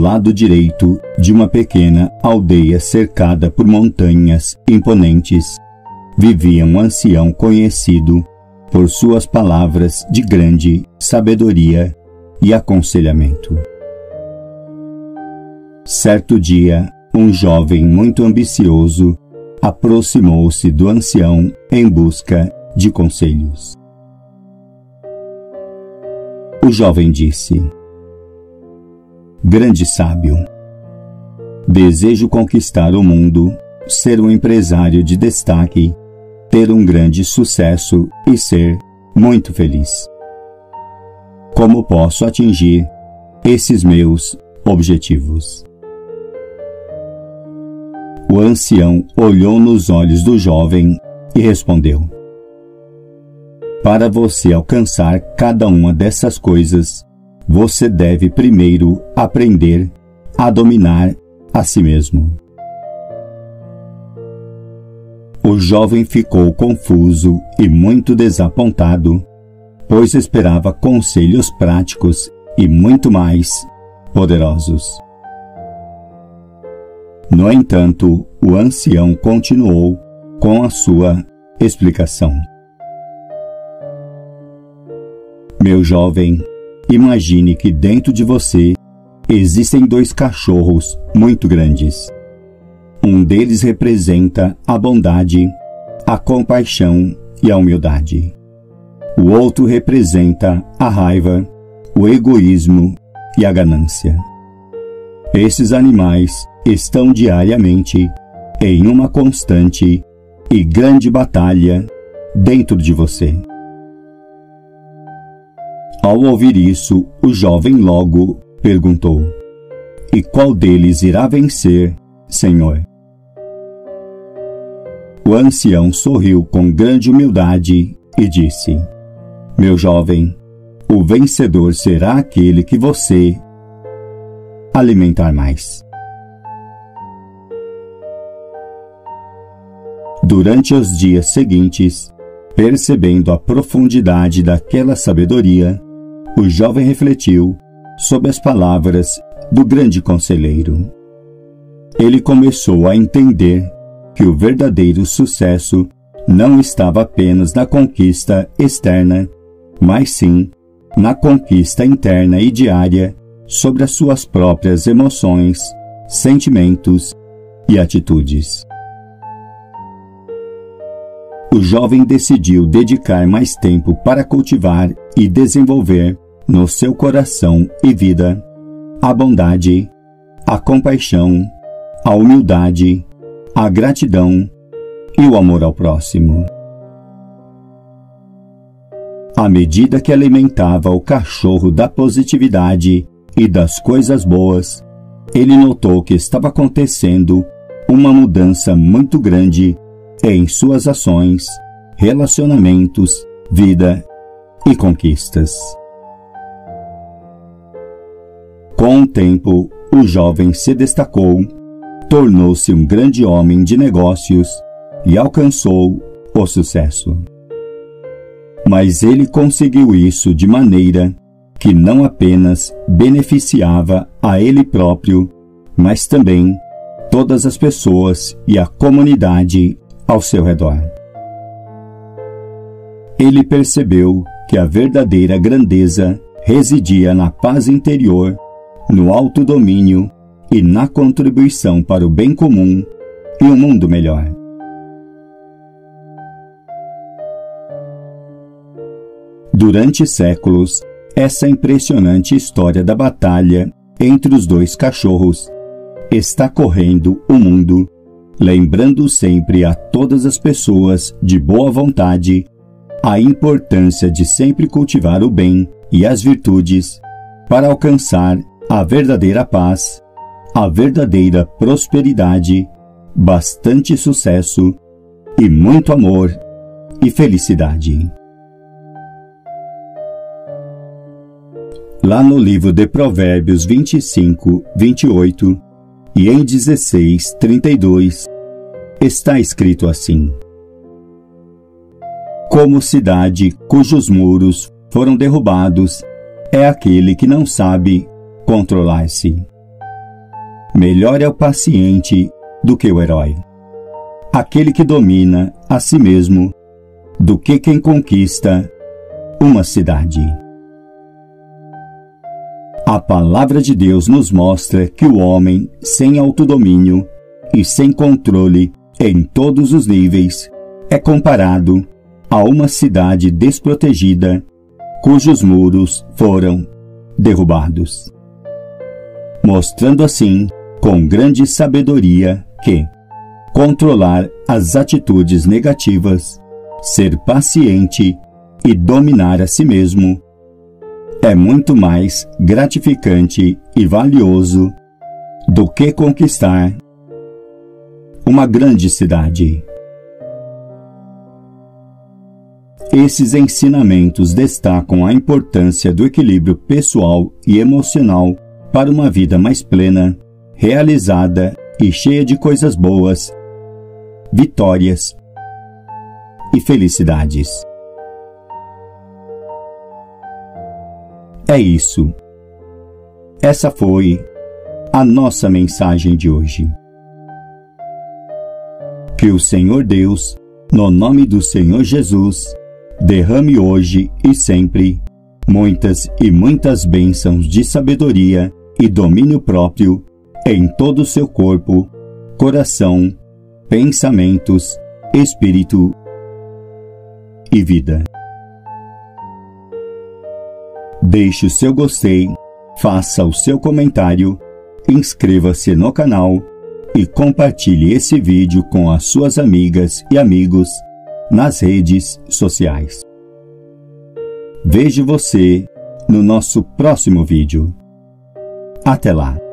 lado direito de uma pequena aldeia cercada por montanhas imponentes, vivia um ancião conhecido por suas palavras de grande sabedoria e aconselhamento. Certo dia, um jovem muito ambicioso aproximou-se do ancião em busca de conselhos. O jovem disse: "Grande sábio, desejo conquistar o mundo, ser um empresário de destaque, ter um grande sucesso e ser muito feliz. Como posso atingir esses meus objetivos?" O ancião olhou nos olhos do jovem e respondeu: "Para você alcançar cada uma dessas coisas, você deve primeiro aprender a dominar a si mesmo." O jovem ficou confuso e muito desapontado, pois esperava conselhos práticos e muito mais poderosos. No entanto, o ancião continuou com a sua explicação: "Meu jovem, imagine que dentro de você existem dois cachorros muito grandes. Um deles representa a bondade, a compaixão e a humildade. O outro representa a raiva, o egoísmo e a ganância. Esses animais estão diariamente em uma constante e grande batalha dentro de você." Ao ouvir isso, o jovem logo perguntou: "E qual deles irá vencer, Senhor?" O ancião sorriu com grande humildade e disse: "Meu jovem, o vencedor será aquele que você alimentar mais." Durante os dias seguintes, percebendo a profundidade daquela sabedoria, o jovem refletiu sobre as palavras do grande conselheiro. Ele começou a entender que o verdadeiro sucesso não estava apenas na conquista externa, mas sim na conquista interna e diária sobre as suas próprias emoções, sentimentos e atitudes. O jovem decidiu dedicar mais tempo para cultivar e desenvolver no seu coração e vida a bondade, a compaixão, a humildade, a gratidão e o amor ao próximo. À medida que alimentava o cachorro da positividade e das coisas boas, ele notou que estava acontecendo uma mudança muito grande em suas ações, relacionamentos, vida e conquistas. Com o tempo, o jovem se destacou, tornou-se um grande homem de negócios e alcançou o sucesso. Mas ele conseguiu isso de maneira que não apenas beneficiava a ele próprio, mas também todas as pessoas e a comunidade ao seu redor. Ele percebeu que a verdadeira grandeza residia na paz interior, no autodomínio e na contribuição para o bem comum e um mundo melhor. Durante séculos, essa impressionante história da batalha entre os dois cachorros está correndo o mundo, lembrando sempre a todas as pessoas de boa vontade a importância de sempre cultivar o bem e as virtudes para alcançar a verdadeira paz, a verdadeira prosperidade, bastante sucesso e muito amor e felicidade. Lá no livro de Provérbios 25, 28 e em 16, 32, está escrito assim: "Como cidade cujos muros foram derrubados é aquele que não sabe controlar-se. Melhor é o paciente do que o herói. Aquele que domina a si mesmo do que quem conquista uma cidade. A palavra de Deus nos mostra que o homem sem autodomínio e sem controle em todos os níveis é comparado a uma cidade desprotegida cujos muros foram derrubados, mostrando assim com grande sabedoria que controlar as atitudes negativas, ser paciente e dominar a si mesmo é muito mais gratificante e valioso do que conquistar uma grande cidade. Esses ensinamentos destacam a importância do equilíbrio pessoal e emocional para uma vida mais plena, realizada e cheia de coisas boas, vitórias e felicidades. É isso. Essa foi a nossa mensagem de hoje. Que o Senhor Deus, no nome do Senhor Jesus, derrame hoje e sempre muitas e muitas bênçãos de sabedoria e domínio próprio em todo o seu corpo, coração, pensamentos, espírito e vida. Deixe o seu gostei, faça o seu comentário, inscreva-se no canal e compartilhe esse vídeo com as suas amigas e amigos nas redes sociais. Vejo você no nosso próximo vídeo. Até lá!